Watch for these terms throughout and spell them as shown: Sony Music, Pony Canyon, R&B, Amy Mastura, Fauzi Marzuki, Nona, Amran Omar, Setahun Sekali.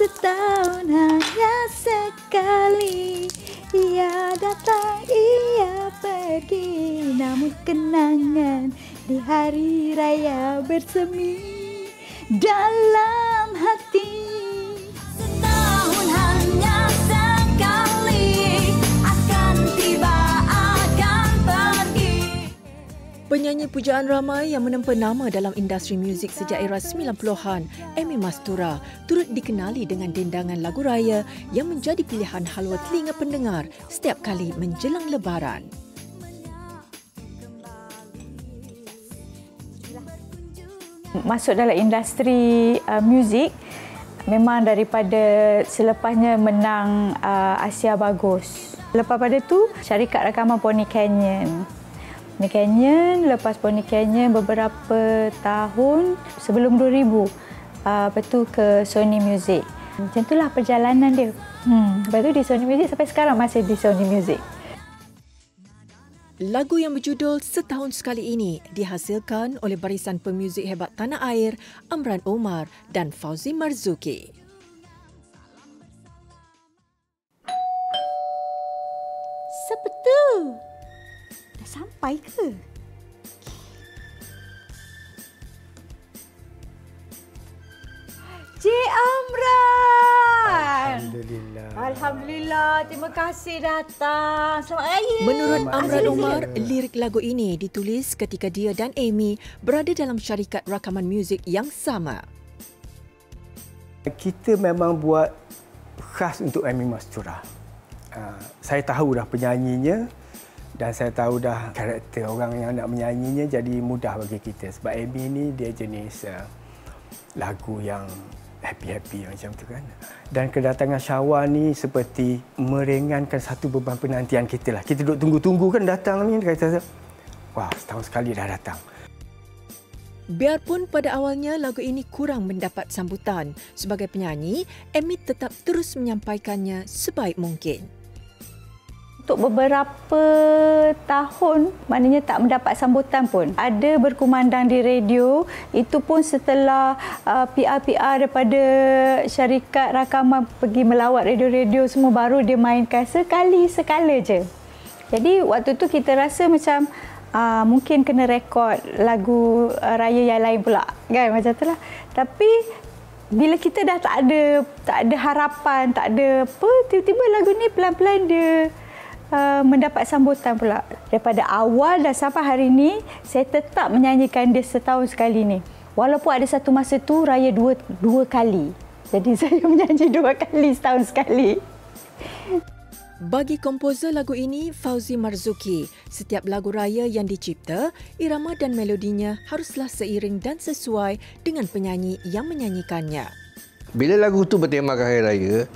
Setahun hanya sekali, ia datang, ia pergi, namun kenangan di hari raya bersemi dalam hati. Setahun hanya sekali, akan tiba akan pergi. Penyanyi pujaan ramai yang menempa nama dalam industri muzik sejak era 90-an, Amy Mastura, turut dikenali dengan dendangan lagu raya yang menjadi pilihan halwa telinga pendengar setiap kali menjelang Lebaran. Masuk dalam industri muzik memang daripada selepasnya menang Asia Bagus. Lepas pada tu syarikat rakaman Pony Canyon. Pony Canyon, lepas Pony Canyon beberapa tahun sebelum 2000. Lepas tu ke Sony Music. Macam itulah perjalanan dia. Lepas tu di Sony Music sampai sekarang masih di Sony Music. Lagu yang berjudul Setahun Sekali ini dihasilkan oleh barisan pemuzik hebat tanah air Amran Omar dan Fauzi Marzuki. Sepetu. Dah sampai ke? Cik Amran. Alhamdulillah, terima kasih datang. Selamat Raya. Menurut Amran Omar, lirik lagu ini ditulis ketika dia dan Amy berada dalam syarikat rakaman muzik yang sama. Kita memang buat khas untuk Amy Mastura. Saya tahu dah penyanyinya dan saya tahu dah karakter orang yang nak menyanyinya, jadi mudah bagi kita. Sebab Amy ni dia jenis lagu yang happy-happy macam tu kan. Dan kedatangan Syawal ni seperti meringankan satu beban penantian kita lah. Kita duduk tunggu-tunggu kan datang ni, kata wah, setahun sekali dah datang. Biarpun pada awalnya lagu ini kurang mendapat sambutan, sebagai penyanyi, Amy tetap terus menyampaikannya sebaik mungkin. Untuk beberapa tahun, maknanya tak mendapat sambutan pun. Ada berkumandang di radio, itu pun setelah PR-PR daripada syarikat rakaman pergi melawat radio-radio semua, baru dia mainkan sekali-sekala je. Jadi waktu tu kita rasa macam mungkin kena rekod lagu raya yang lain pula, kan, macam tu lah. Tapi bila kita dah tak ada harapan, tak ada apa, tiba-tiba lagu ni pelan-pelan dia mendapat sambutan pula. Daripada awal dan sampai hari ini, saya tetap menyanyikan dia setahun sekali ni. Walaupun ada satu masa tu raya dua kali. Jadi saya menyanyi dua kali setahun sekali. Bagi komposer lagu ini, Fauzi Marzuki, setiap lagu raya yang dicipta, irama dan melodinya haruslah seiring dan sesuai dengan penyanyi yang menyanyikannya. Bila lagu tu bertemakan hari raya,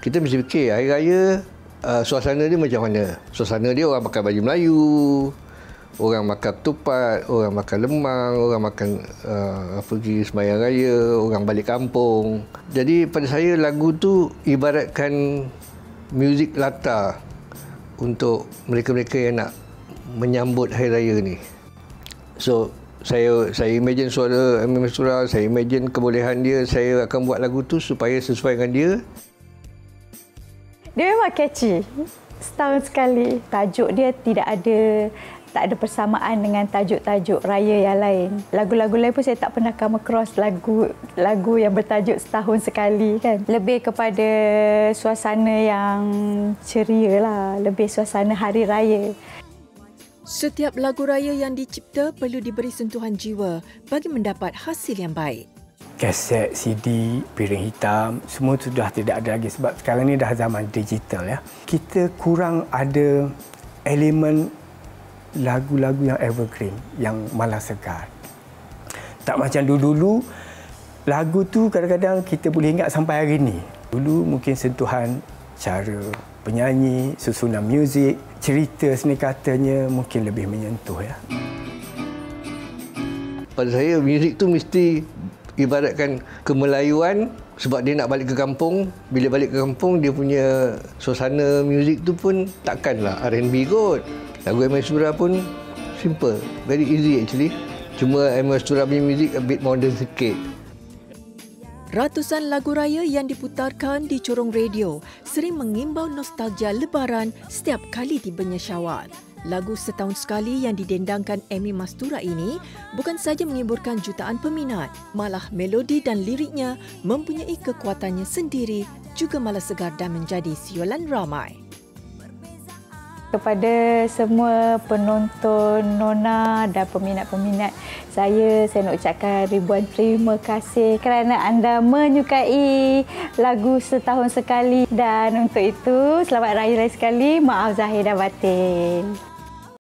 kita mesti fikir hari raya suasana dia macam mana? Suasana dia orang pakai baju Melayu, orang makan ketupat, orang makan lemang, orang makan pergi sembahyang raya, orang balik kampung. Jadi pada saya lagu tu ibaratkan muzik latar untuk mereka-mereka yang nak menyambut hari raya ni. So saya imagine suara Amy Mastura, saya imagine kebolehan dia, saya akan buat lagu tu supaya sesuai dengan dia. Dia memang catchy. Setahun sekali. Tajuk dia tak ada persamaan dengan tajuk-tajuk raya yang lain. Lagu-lagu lain pun saya tak pernah come across lagu yang bertajuk setahun sekali kan. Lebih kepada suasana yang ceria lah, lebih suasana hari raya. Setiap lagu raya yang dicipta perlu diberi sentuhan jiwa bagi mendapat hasil yang baik. Kaset, CD, piring hitam, semua sudah tidak ada lagi sebab sekarang ni dah zaman digital ya. Kita kurang ada elemen lagu-lagu yang evergreen, yang malah segar. Tak macam dulu-dulu, lagu tu kadang-kadang kita boleh ingat sampai hari ni. Dulu mungkin sentuhan cara penyanyi, susunan muzik, cerita seni katanya mungkin lebih menyentuh ya. Pada saya muzik tu mesti ibaratkan kemelayuan sebab dia nak balik ke kampung. Bila balik ke kampung, dia punya suasana muzik tu pun takkanlah R&B kot. Lagu Amy Mastura pun simple, very easy actually. Cuma Amy Mastura punya muzik a bit modern sikit. Ratusan lagu raya yang diputarkan di corong radio sering mengimbau nostalgia lebaran setiap kali tibanya Syawal. Lagu Setahun Sekali yang didendangkan Amy Mastura ini bukan saja menghiburkan jutaan peminat, malah melodi dan liriknya mempunyai kekuatannya sendiri, juga malah segar dan menjadi siulan ramai. Kepada semua penonton, nona dan peminat-peminat saya nak ucapkan ribuan terima kasih kerana anda menyukai lagu Setahun Sekali, dan untuk itu selamat raya sekali, maaf zahir dan batin.